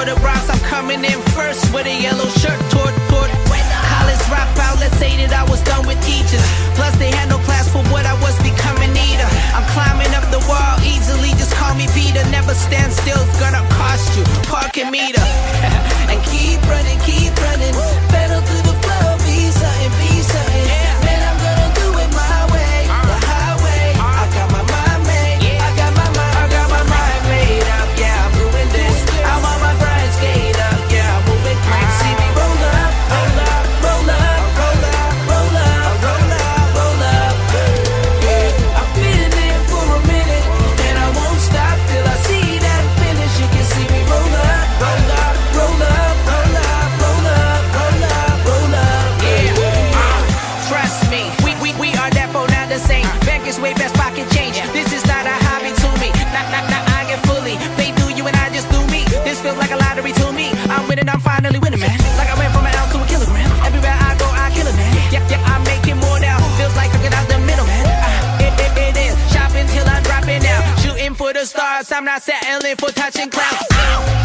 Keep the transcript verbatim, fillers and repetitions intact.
for the Bronx, I'm coming in first with a yellow shirt, tort, tort. College dropout, let's say that I was done with teachers. Plus they had no class for what I was becoming either. I'm climbing up the wall easily, just call me Peter. Never stand still, it's gonna cost you, parking meter. And keep running, keep running, pedal to the floor, be something, be something. Man, I'm gonna do it my way, the highway. I got my mind made, I got my mind, I got my mind made up. Yeah, I'm doing this, I'm on my grind skate up. Yeah, I'm moving great, see me roll up, roll up, roll up, roll up, roll up, roll up, roll up. Yeah, I've been there for a minute, and I won't stop till I see that finish. You can see me roll up, roll up, roll up. Way past pocket change, yeah. This is not a hobby to me. Not, not, not, I get fully paid through you and I just do me. This feels like a lottery to me. I'm winning, I'm finally winning, man. Like I went from an ounce to a kilogram. Everywhere I go, I kill it, man. Yeah, yeah, I'm making more now. Feels like I'm getting out the middle, man. uh, it, it, it is, shopping till I'm dropping out. Shooting for the stars, I'm not settling for touching clouds. uh.